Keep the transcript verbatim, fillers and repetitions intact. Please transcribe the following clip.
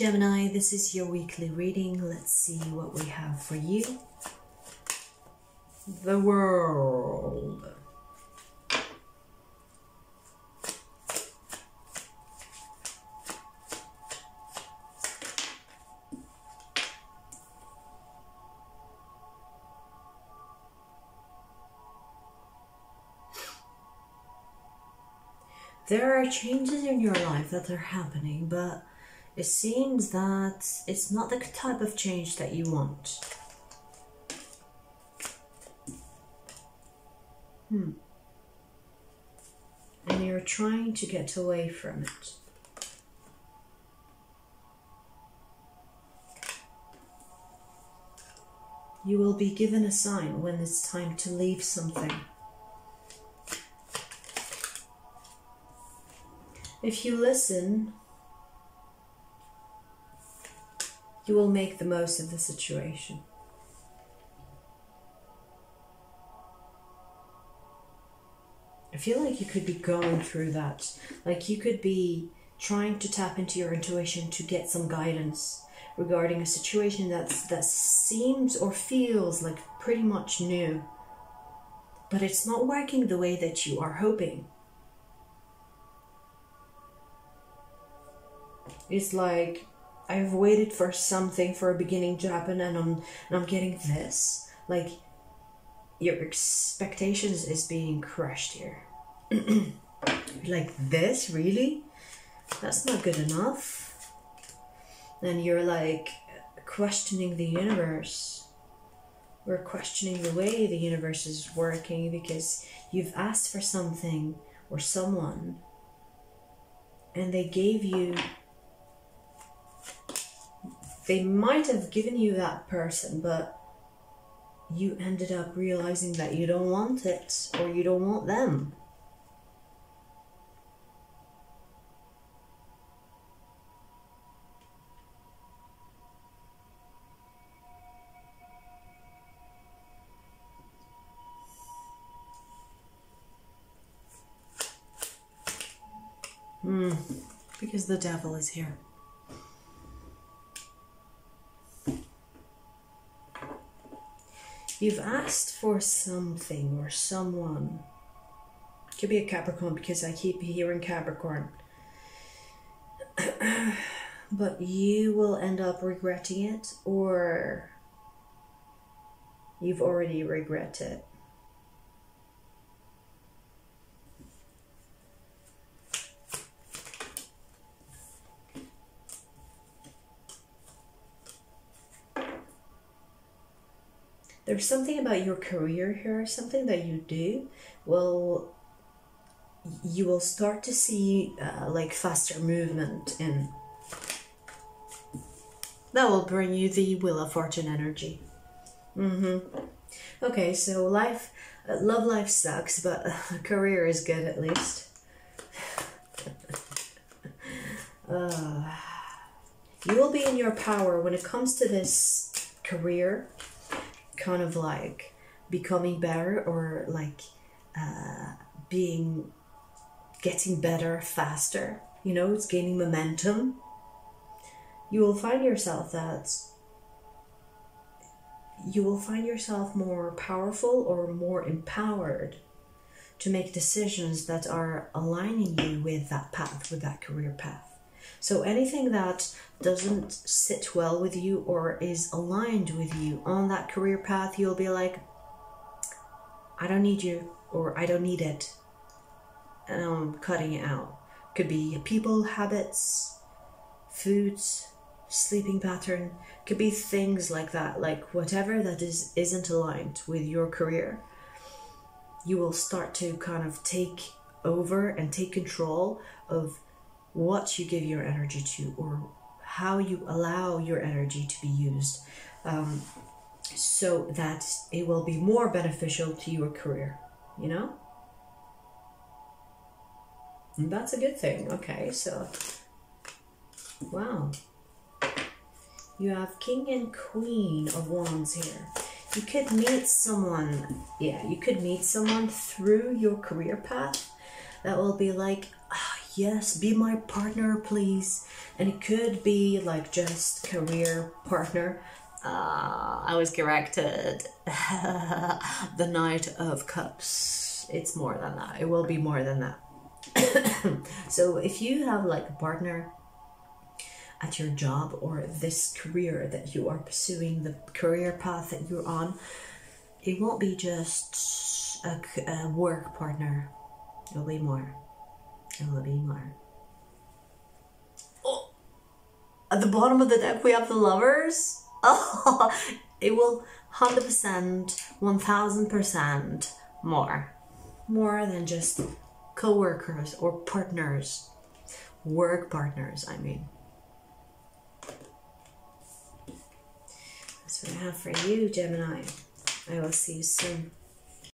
Gemini, this is your weekly reading. Let's see what we have for you. The World. There are changes in your life that are happening, but it seems that it's not the type of change that you want. Hmm. And you're trying to get away from it. You will be given a sign when it's time to leave something. If you listen, you will make the most of the situation. I feel like you could be going through that. Like you could be trying to tap into your intuition to get some guidance regarding a situation that's, that seems or feels like pretty much new, but it's not working the way that you are hoping. It's like, I've waited for something, for a beginning to happen, and I'm, and I'm getting this. Like, your expectations is being crushed here. Like, this, really? That's not good enough. And you're like, questioning the universe. We're questioning the way the universe is working, because you've asked for something or someone, and they gave you... They might have given you that person, but you ended up realizing that you don't want it, or you don't want them. Hmm, because the devil is here. You've asked for something or someone. It could be a Capricorn, because I keep hearing Capricorn. But you will end up regretting it, or you've already regretted it. There's something about your career here, something that you do, well, you will start to see uh, like faster movement in. That will bring you the Wheel of Fortune energy. Mm-hmm. Okay, so life, uh, love life sucks, but uh, career is good at least. uh, you will be in your power when it comes to this career. Kind of like becoming better, or like uh, being getting better faster, you know, it's gaining momentum. You will find yourself that you will find yourself more powerful or more empowered to make decisions that are aligning you with that path, with that career path. So anything that doesn't sit well with you or is aligned with you on that career path, you'll be like, I don't need you, or I don't need it, and I'm cutting it out. Could be people, habits, foods, sleeping pattern, could be things like that, like whatever that is, isn't aligned with your career. You will start to kind of take over and take control of what you give your energy to, or how you allow your energy to be used, um, so that it will be more beneficial to your career, you know? And that's a good thing. Okay, so, wow. You have King and Queen of Wands here. You could meet someone, yeah, you could meet someone through your career path that will be like, ah, oh, yes, be my partner, please. And it could be like just career partner. Uh, I was corrected. The Knight of Cups. It's more than that. It will be more than that. So if you have like a partner at your job or this career that you are pursuing, the career path that you're on, it won't be just a, a work partner. It'll be more. It'll be more. Oh! At the bottom of the deck we have the Lovers. Oh, it will one hundred percent, one thousand percent more. More than just co-workers or partners. Work partners, I mean. That's what I have for you, Gemini. I will see you soon.